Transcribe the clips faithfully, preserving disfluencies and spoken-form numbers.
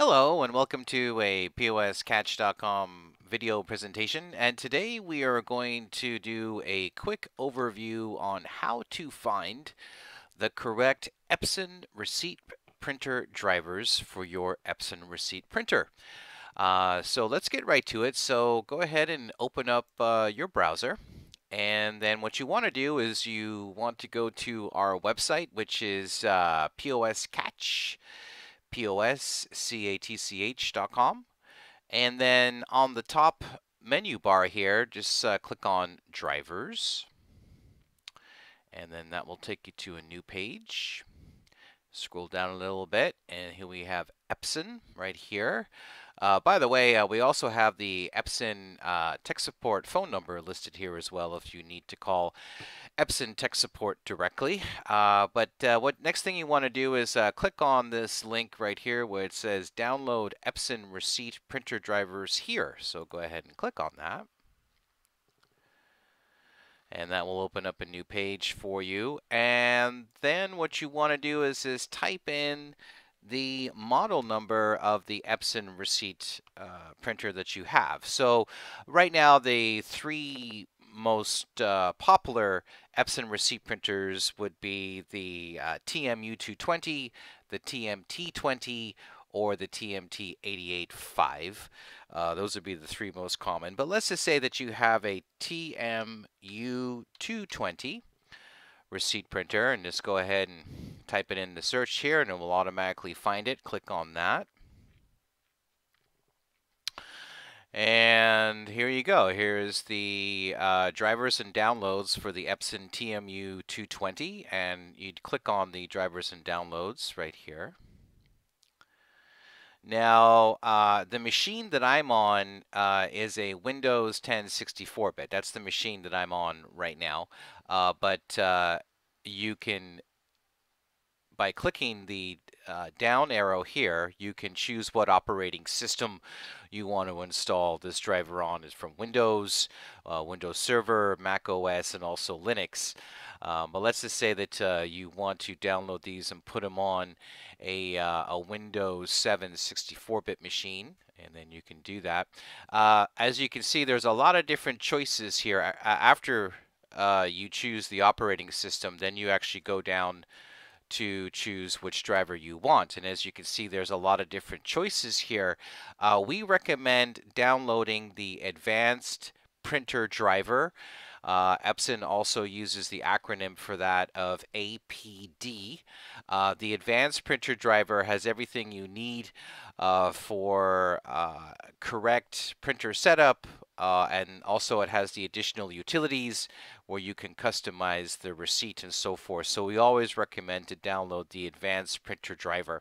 Hello and welcome to a poscatch dot com video presentation, and today we are going to do a quick overview on how to find the correct Epson receipt printer drivers for your Epson receipt printer. Uh, so let's get right to it. So go ahead and open up uh, your browser, and then what you want to do is you want to go to our website, which is uh, poscatch dot com. poscatch dot com, and then on the top menu bar here, just uh, click on drivers, and then that will take you to a new page. Scroll down a little bit, and here we have Epson right here. Uh, by the way, uh, we also have the Epson uh, tech support phone number listed here as well if you need to call Epson tech support directly. Uh, but uh, what next thing you want to do is uh, click on this link right here where it says download Epson receipt printer drivers here. So go ahead and click on that, and that will open up a new page for you. And then what you want to do is, is type in the model number of the Epson receipt uh, printer that you have. So right now the three most uh, popular Epson receipt printers would be the uh, T M U two twenty, the T M T twenty, or the T M T eight eight five. Uh, those would be the three most common. But let's just say that you have a T M U two twenty receipt printer, and just go ahead and type it in the search here, and it will automatically find it. Click on that, and here you go. Here's the uh, drivers and downloads for the Epson T M U two twenty, and you'd click on the drivers and downloads right here. Now, uh, the machine that I'm on uh, is a Windows ten sixty-four bit. That's the machine that I'm on right now. Uh, but uh, you can, by clicking the uh, down arrow here, you can choose what operating system you want to install this driver on. It's from Windows, uh, Windows Server, Mac O S, and also Linux. Um, but let's just say that uh, you want to download these and put them on a, uh, a Windows seven sixty-four bit machine, and then you can do that. Uh, as you can see, there's a lot of different choices here. After uh, you choose the operating system, then you actually go down to choose which driver you want, and as you can see, there's a lot of different choices here. Uh, we recommend downloading the advanced printer driver. Uh, Epson also uses the acronym for that of A P D. Uh, the advanced printer driver has everything you need uh, for uh, correct printer setup, uh, and also it has the additional utilities where you can customize the receipt and so forth. So we always recommend to download the advanced printer driver.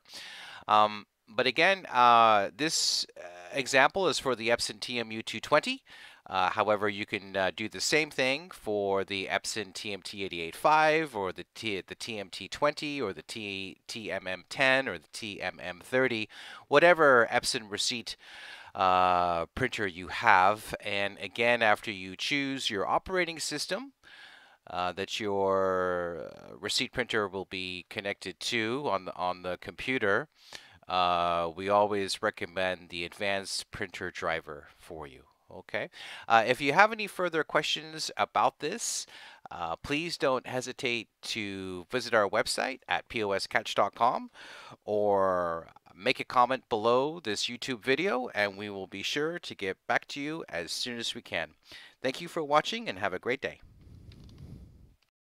Um, but again, uh, this example is for the Epson T M U two twenty. Uh, however, you can uh, do the same thing for the Epson T M T eight eight five, or the, T the T M T twenty, or the T TMM ten, or the T M M thirty, whatever Epson receipt uh, printer you have. And again, after you choose your operating system uh, that your receipt printer will be connected to on the, on the computer, uh, we always recommend the advanced printer driver for you. Okay. Uh, if you have any further questions about this, uh, please don't hesitate to visit our website at poscatch dot com, or make a comment below this YouTube video, and we will be sure to get back to you as soon as we can. Thank you for watching, and have a great day.